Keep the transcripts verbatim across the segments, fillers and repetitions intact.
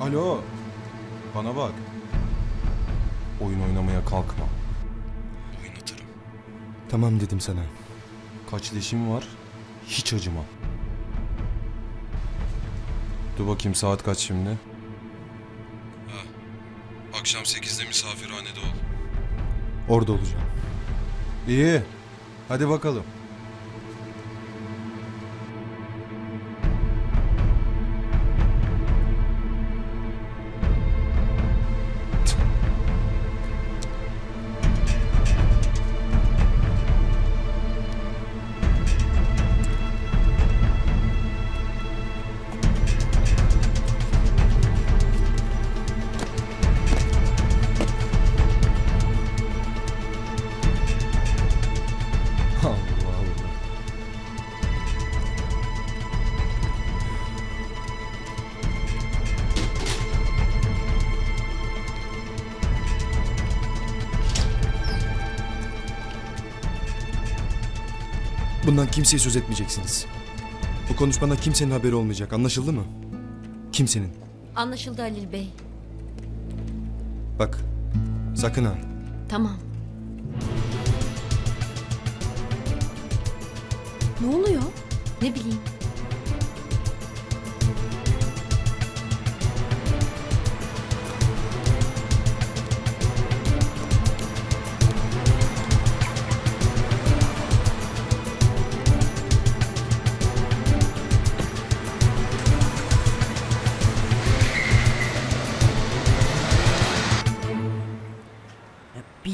Alo, bana bak. Oyun oynamaya kalkma. Oynatırım. Tamam dedim sana. Kaç leşim var, hiç acıma. Dur bakayım, saat kaç şimdi? Ha, akşam sekizde misafirhanede ol. Orada olacağım. İyi, hadi bakalım. Bundan kimseye söz etmeyeceksiniz. Bu konuşmada kimsenin haberi olmayacak. Anlaşıldı mı? Kimsenin. Anlaşıldı Halil Bey. Bak, sakın ha. Tamam. Ne oluyor? Ne bileyim.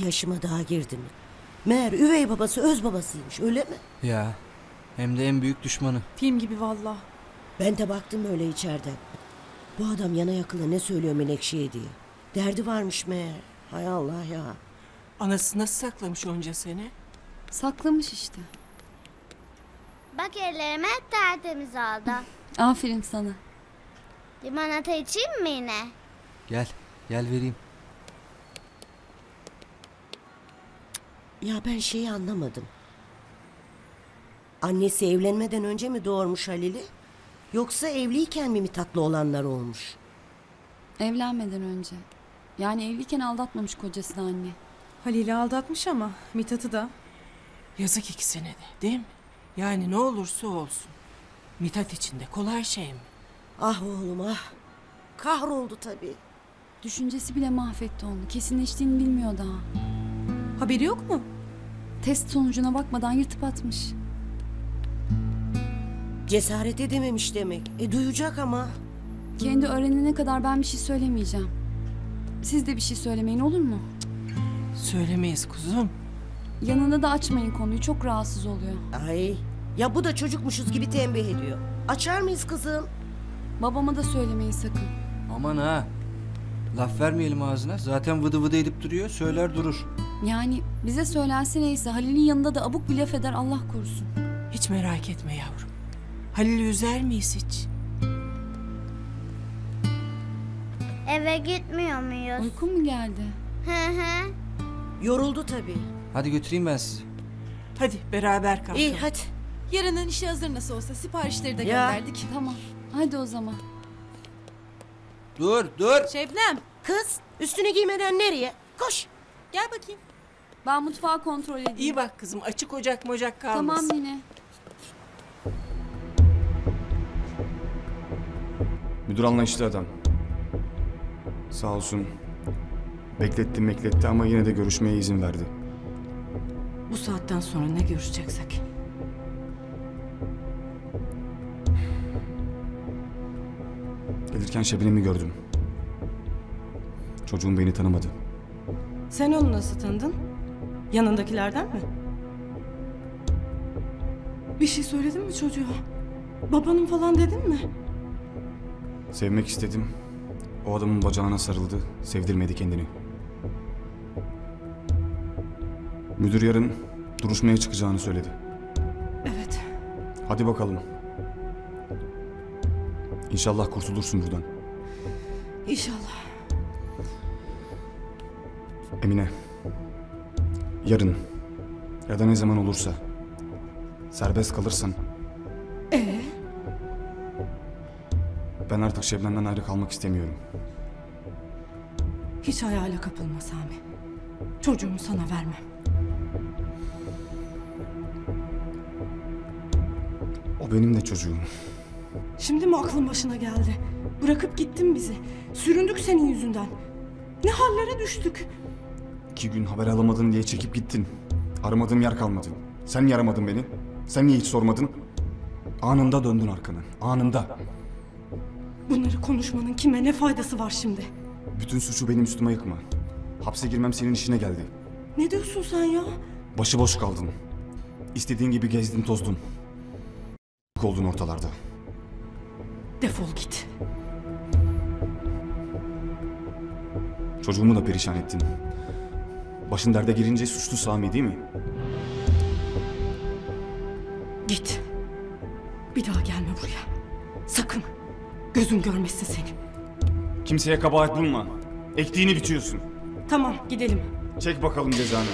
Yaşıma daha girdi mi? Meğer üvey babası öz babasıymış, öyle mi? Ya, hem de en büyük düşmanı. Film gibi vallahi. Ben de baktım öyle içeriden. Bu adam yana yakıla ne söylüyor Menekşe'ye diye. Derdi varmış meğer. Hay Allah ya. Anası nasıl saklamış onca sene? Saklamış işte. Bak ellerime tertemiz oldu. Aferin sana. Limonata içeyim mi yine? Gel, gel vereyim. Ya ben şeyi anlamadım. Annesi evlenmeden önce mi doğurmuş Halil'i? Yoksa evliyken mi Mithat'la olanlar olmuş? Evlenmeden önce. Yani evliyken aldatmamış kocasını anne. Halil'i aldatmış ama Mithat'ı da. Yazık iki senede, değil mi? Yani ne olursa olsun. Mithat için de kolay şey mi? Ah oğlum ah. Kahroldu tabii. Düşüncesi bile mahvetti onu. Kesinleştiğini bilmiyor daha. Haberi yok mu? Test sonucuna bakmadan yırtıp atmış. Cesaret edememiş demek. E duyacak ama. Kendi öğrenene kadar ben bir şey söylemeyeceğim. Siz de bir şey söylemeyin, olur mu? Söylemeyiz kuzum. Yanına da açmayın konuyu, çok rahatsız oluyor. Ay ya, bu da çocukmuşuz gibi tembih ediyor. Açar mıyız kızım? Babama da söylemeyin sakın. Aman ha. Laf vermeyelim ağzına. Zaten vıdı vıdı edip duruyor. Söyler durur. Yani bize söylense neyse, Halil'in yanında da abuk bir laf eder, Allah korusun. Hiç merak etme yavrum. Halil'i üzer miyiz hiç? Eve gitmiyor muyuz? Uykun mu geldi? Hı hı. Yoruldu tabii. Hadi götüreyim ben sizi. Hadi beraber kalkalım. İyi hadi. Yarının işi hazır nasıl olsa, siparişleri de ya gönderdik. Tamam. Hadi o zaman. Dur dur. Şebnem. Kız üstünü giymeden nereye? Koş. Gel bakayım. Ben mutfağı kontrol edeyim. İyi bak kızım, açık ocak mocak kalmasın. Tamam yine. Müdür anlayışlı adam. Sağ olsun. Bekletti bekletti ama yine de görüşmeye izin verdi. Bu saatten sonra ne görüşeceksek? Gelirken Şebnem'i gördüm. Çocuğum beni tanımadı. Sen onu nasıl tanıdın? Yanındakilerden mi? Bir şey söyledin mi çocuğa? Babanın falan dedin mi? Sevmek istedim. O adamın bacağına sarıldı. Sevdirmedi kendini. Müdür yarın duruşmaya çıkacağını söyledi. Evet. Hadi bakalım. İnşallah kurtulursun buradan. İnşallah. Emine, yarın ya da ne zaman olursa serbest kalırsan ee? Ben artık Şebnem'den ayrı kalmak istemiyorum. Hiç hayale kapılma Sami. Çocuğumu sana vermem. O benim de çocuğum. Şimdi mi aklın başına geldi? Bırakıp gittin bizi. Süründük senin yüzünden. Ne hallere düştük. İki gün haber alamadın diye çekip gittin. Aramadığım yer kalmadı. Sen niye aramadın beni? Sen niye hiç sormadın? Anında döndün arkana. Anında. Bunları konuşmanın kime ne faydası var şimdi? Bütün suçu benim üstüme yıkma. Hapse girmem senin işine geldi. Ne diyorsun sen ya? Başıboş kaldın. İstediğin gibi gezdin tozdun. Oldun ortalarda. Defol git. Çocuğumu da perişan ettin. Başın derde girince suçlu Sami değil mi? Git. Bir daha gelme buraya. Sakın. Gözüm görmesin seni. Kimseye kabahat bulma. Ektiğini bitiyorsun. Tamam, gidelim. Çek bakalım cezanı.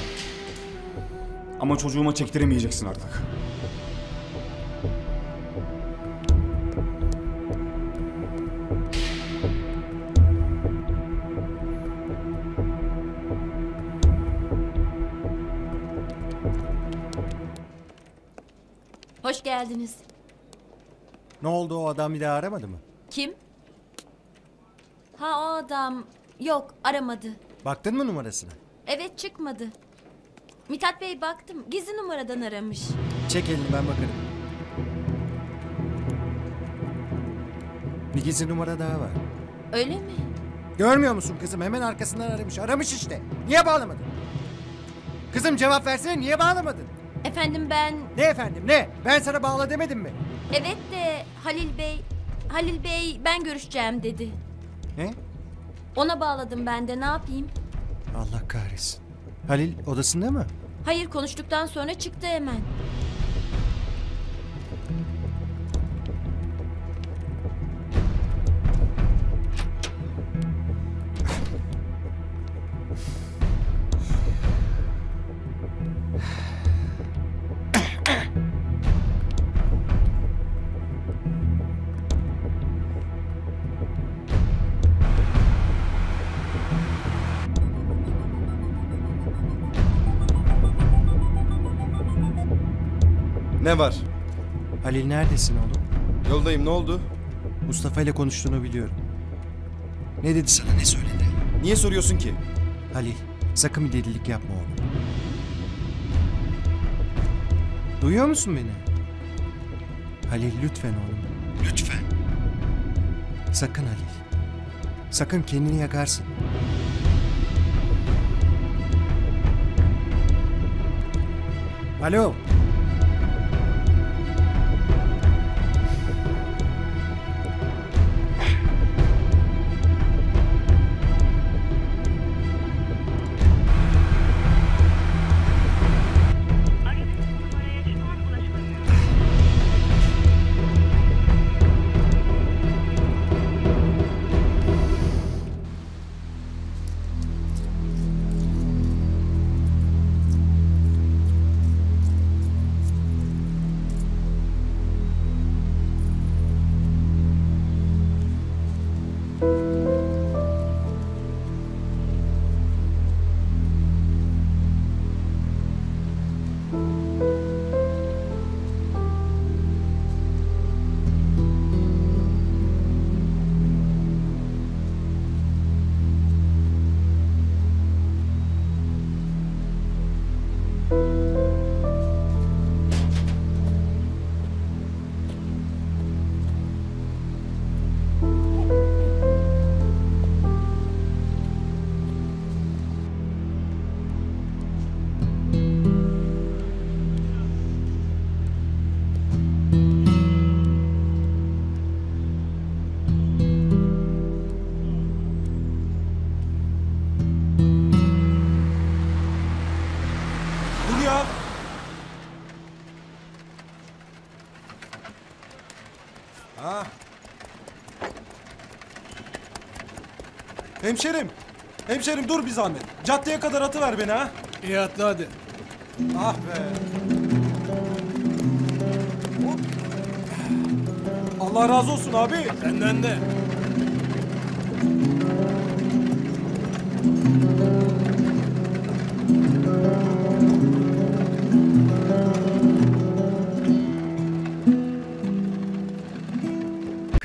Ama çocuğuma çektiremeyeceksin artık. Hoş geldiniz. Ne oldu, o adam bir daha aramadı mı? Kim? Ha, o adam. Yok, aramadı. Baktın mı numarasına? Evet, çıkmadı. Mithat Bey, baktım. Gizli numaradan aramış. Çek elini, ben bakarım. Bir gizli numara daha var. Öyle mi? Görmüyor musun kızım? Hemen arkasından aramış. Aramış işte. Niye bağlamadın? Kızım cevap versene, niye bağlamadın? Efendim ben... Ne efendim ne? Ben sana bağla demedim mi? Evet de Halil Bey... Halil Bey ben görüşeceğim dedi. Ne? Ona bağladım ben de, ne yapayım? Allah kahretsin. Halil odasında mı? Hayır, konuştuktan sonra çıktı hemen. Ne var? Halil neredesin oğlum? Yoldayım, ne oldu? Mustafa ile konuştuğunu biliyorum. Ne dedi sana, ne söyledi? Niye soruyorsun ki? Halil sakın bir delilik yapma oğlum. Duyuyor musun beni? Halil lütfen oğlum. Lütfen. Sakın Halil. Sakın kendini yakarsın. Alo. Hemşerim, hemşerim dur bir zahmet. Caddeye kadar atıver beni ha. İyi atla hadi. Ah be. Allah razı olsun abi. Senden de.